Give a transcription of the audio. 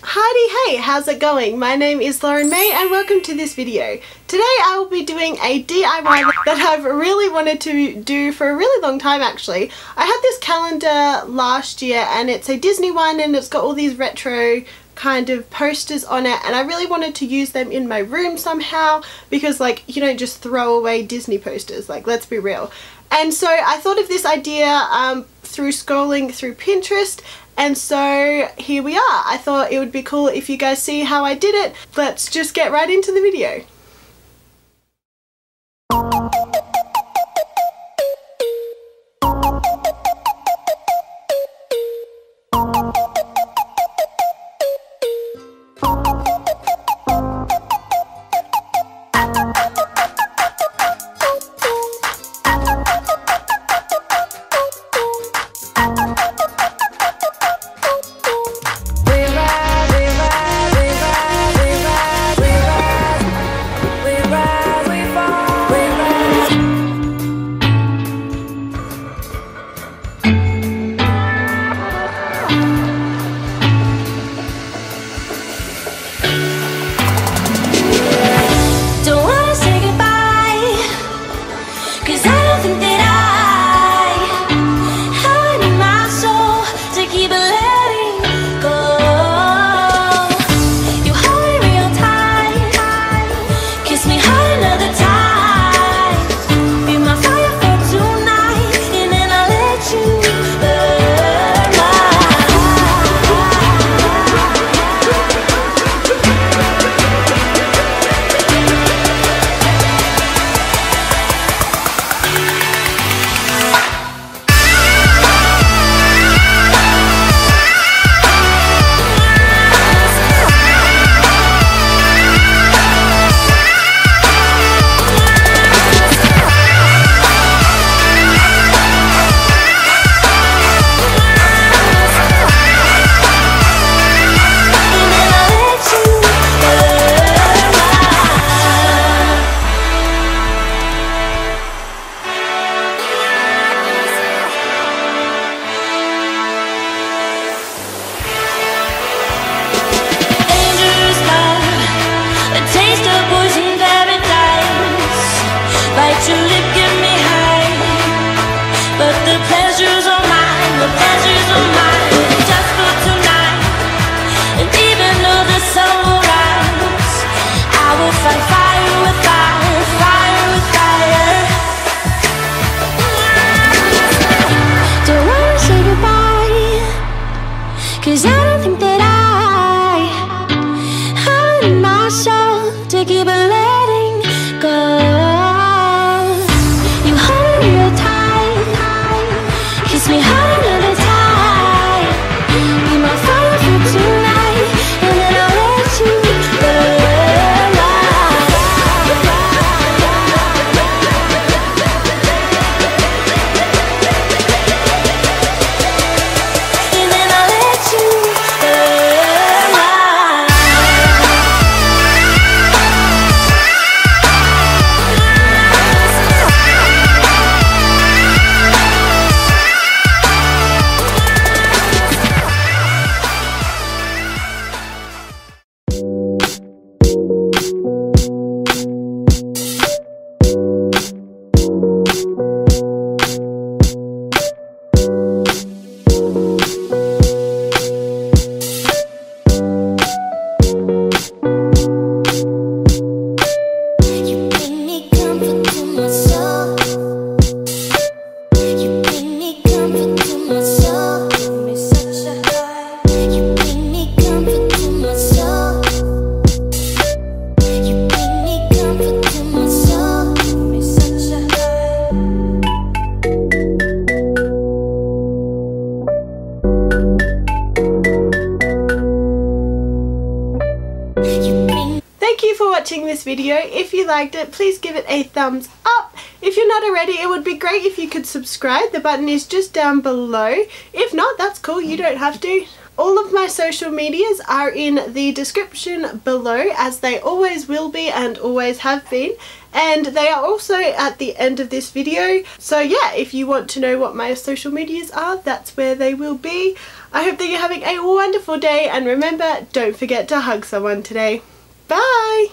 Howdy, hey, how's it going? My name is Lauren May and welcome to this video. Today I will be doing a DIY that I've really wanted to do for a really long time actually. I had this calendar last year and it's a Disney one and it's got all these retro kind of posters on it, and I really wanted to use them in my room somehow because, like, you don't just throw away Disney posters, like, let's be real. And so I thought of this idea through scrolling through Pinterest, and so here we are. I thought it would be cool if you guys see how I did it. Let's just get right into the video. Cause I don't think that I need my soul to keep on letting go. You hold me real tight, kiss me hard another time. Be my fire for tonight, and then I'll let you burn watching this video. If you liked it, please give it a thumbs up. If you're not already, it would be great if you could subscribe. The button is just down below. If not, that's cool, you don't have to. All of my social medias are in the description below, as they always will be and always have been, and they are also at the end of this video. So yeah, if you want to know what my social medias are, that's where they will be. I hope that you're having a wonderful day, and remember, don't forget to hug someone today. Bye!